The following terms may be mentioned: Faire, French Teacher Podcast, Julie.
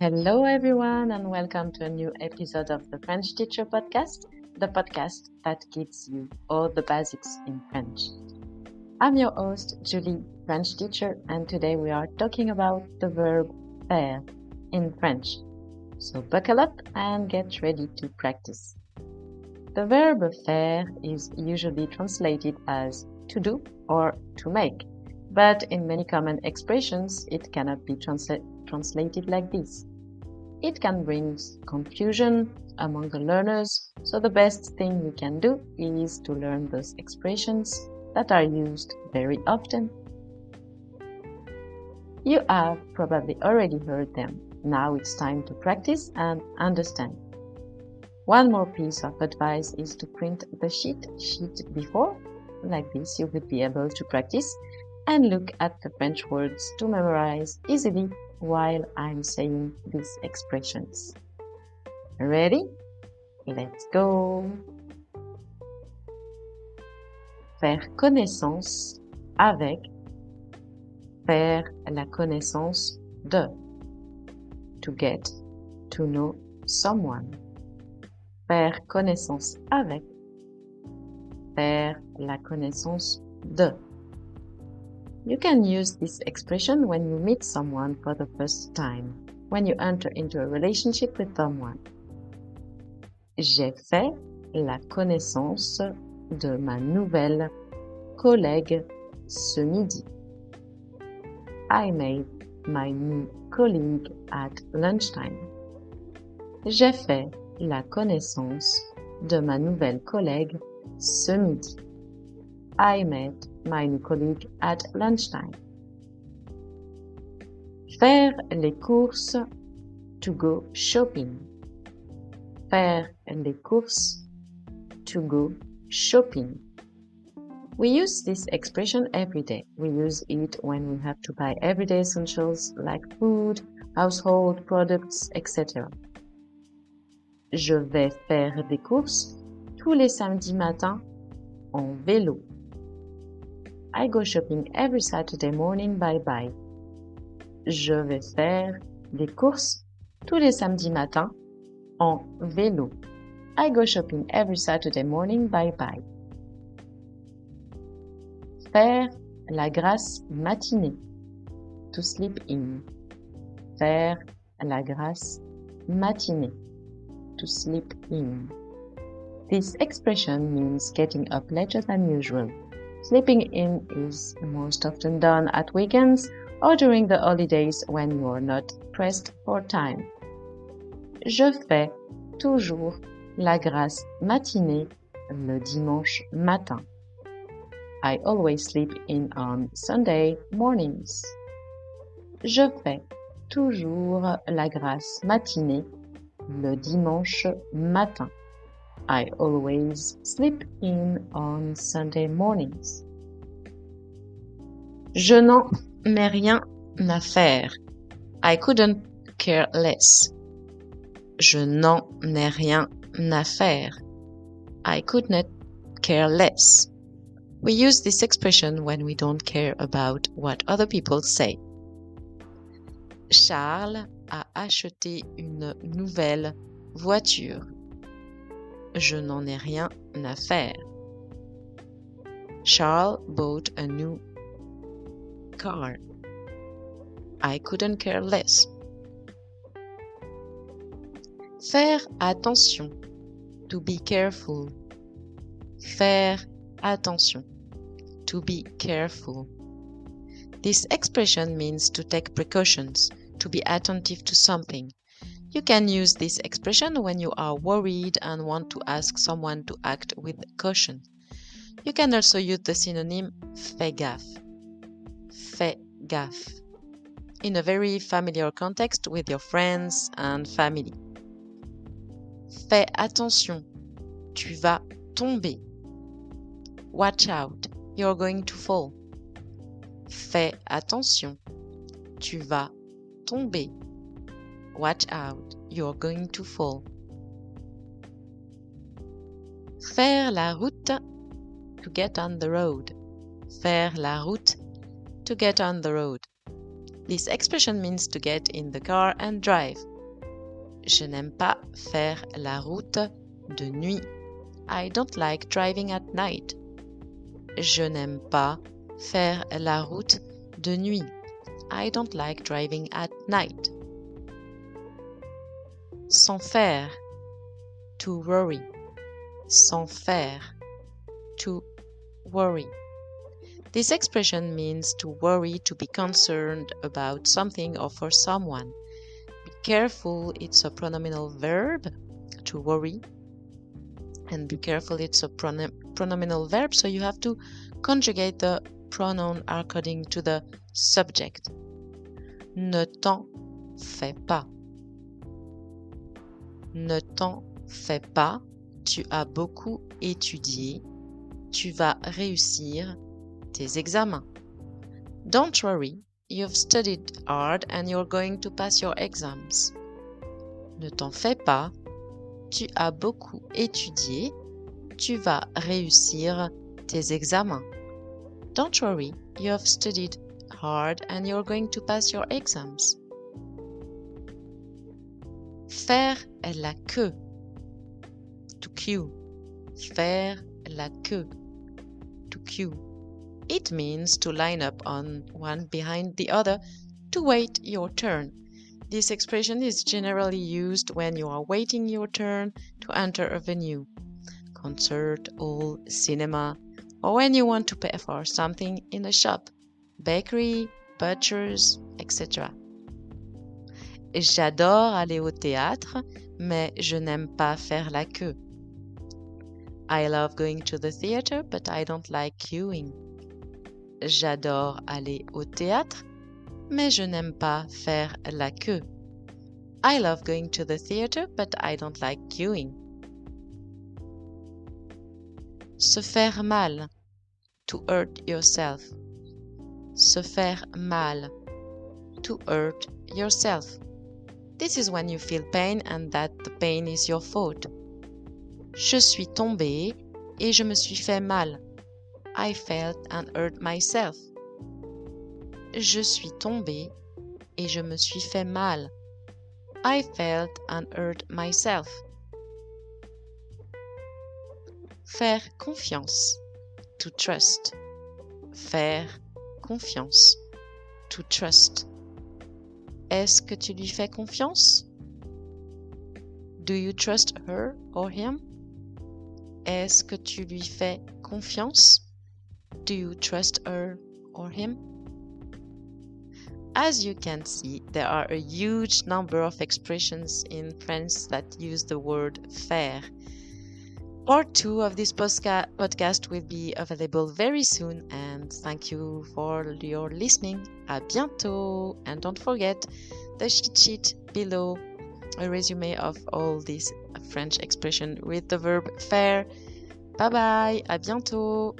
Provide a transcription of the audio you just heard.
Hello everyone, and welcome to a new episode of the French Teacher Podcast, the podcast that gives you all the basics in French. I'm your host, Julie, French teacher, and today we are talking about the verb faire in French. So buckle up and get ready to practice. The verb faire is usually translated as to do or to make, but in many common expressions it cannot be translated like this. It can bring confusion among the learners, so the best thing you can do is to learn those expressions that are used very often. You have probably already heard them. Now it's time to practice and understand. One more piece of advice is to print the sheet before. Like this, you will be able to practice and look at the French words to memorize easily while I'm saying these expressions. Ready? Let's go! Faire connaissance avec, faire la connaissance de, to get, to know someone. Faire connaissance avec, faire la connaissance de. You can use this expression when you meet someone for the first time, when you enter into a relationship with someone. J'ai fait la connaissance de ma nouvelle collègue ce midi. I made my new colleague at lunchtime. J'ai fait la connaissance de ma nouvelle collègue ce midi. I met my new colleague at lunchtime. Faire les courses, to go shopping. Faire les courses, to go shopping. We use this expression every day. We use it when we have to buy everyday essentials like food, household products, etc. Je vais faire des courses tous les samedis matins en vélo. I go shopping every Saturday morning by bike. Je vais faire des courses tous les samedis matins en vélo. I go shopping every Saturday morning by bike. Faire la grasse matinée, to sleep in. Faire la grasse matinée, to sleep in. This expression means getting up later than usual. Sleeping in is most often done at weekends or during the holidays when you are not pressed for time. Je fais toujours la grasse matinée le dimanche matin. I always sleep in on Sunday mornings. Je fais toujours la grasse matinée le dimanche matin. I always sleep in on Sunday mornings. Je n'en ai rien à faire. I couldn't care less. Je n'en ai rien à faire. I could not care less. We use this expression when we don't care about what other people say. Charles a acheté une nouvelle voiture. Je n'en ai rien à faire. Charles bought a new car. I couldn't care less. Faire attention, to be careful. Faire attention, to be careful. This expression means to take precautions, to be attentive to something. You can use this expression when you are worried and want to ask someone to act with caution. You can also use the synonym fais gaffe, in a very familiar context with your friends and family. Fais attention, tu vas tomber. Watch out, you're going to fall. Fais attention, tu vas tomber. Watch out, you're going to fall. Faire la route, to get on the road. Faire la route, to get on the road. This expression means to get in the car and drive. Je n'aime pas faire la route de nuit. I don't like driving at night. Je n'aime pas faire la route de nuit. I don't like driving at night. S'en faire. To worry. S'en faire. To worry. This expression means to worry, to be concerned about something or for someone. Be careful, it's a pronominal verb, to worry. And be careful, it's a pronominal verb, so you have to conjugate the pronoun according to the subject. Ne t'en fais pas. Ne t'en fais pas. Tu as beaucoup étudié. Tu vas réussir tes examens. Don't worry, you've studied hard and you're going to pass your exams. Ne t'en fais pas, tu as beaucoup étudié, tu vas réussir tes examens. Don't worry, you've studied hard and you're going to pass your exams. Faire la queue. To queue. Faire la queue. To queue. It means to line up on one behind the other to wait your turn. This expression is generally used when you are waiting your turn to enter a venue, concert, hall, cinema, or when you want to pay for something in a shop, bakery, butchers, etc. J'adore aller au théâtre, mais je n'aime pas faire la queue. I love going to the theater, but I don't like queuing. J'adore aller au théâtre, mais je n'aime pas faire la queue. I love going to the theater, but I don't like queuing. Se faire mal. To hurt yourself. Se faire mal. To hurt yourself. This is when you feel pain and that the pain is your fault. Je suis tombée et je me suis fait mal. I felt and hurt myself. Je suis tombée et je me suis fait mal. I felt and hurt myself. Faire confiance. To trust. Faire confiance. To trust. Est-ce que tu lui fais confiance? Do you trust her or him? Est-ce que tu lui fais confiance? Do you trust her or him? As you can see, there are a huge number of expressions in French that use the word faire. Part 2 of this podcast will be available very soon, and thank you for your listening. À bientôt! And don't forget the cheat sheet below, a resume of all these French expressions with the verb faire. Bye bye! À bientôt!